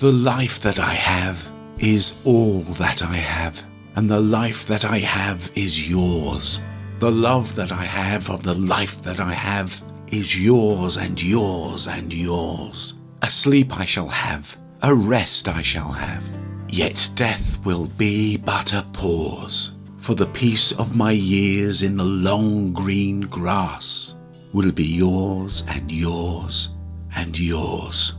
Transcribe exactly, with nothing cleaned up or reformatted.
The life that I have is all that I have, and the life that I have is yours. The love that I have of the life that I have is yours and yours and yours. A sleep I shall have, a rest I shall have, yet death will be but a pause, for the peace of my years in the long green grass will be yours and yours and yours.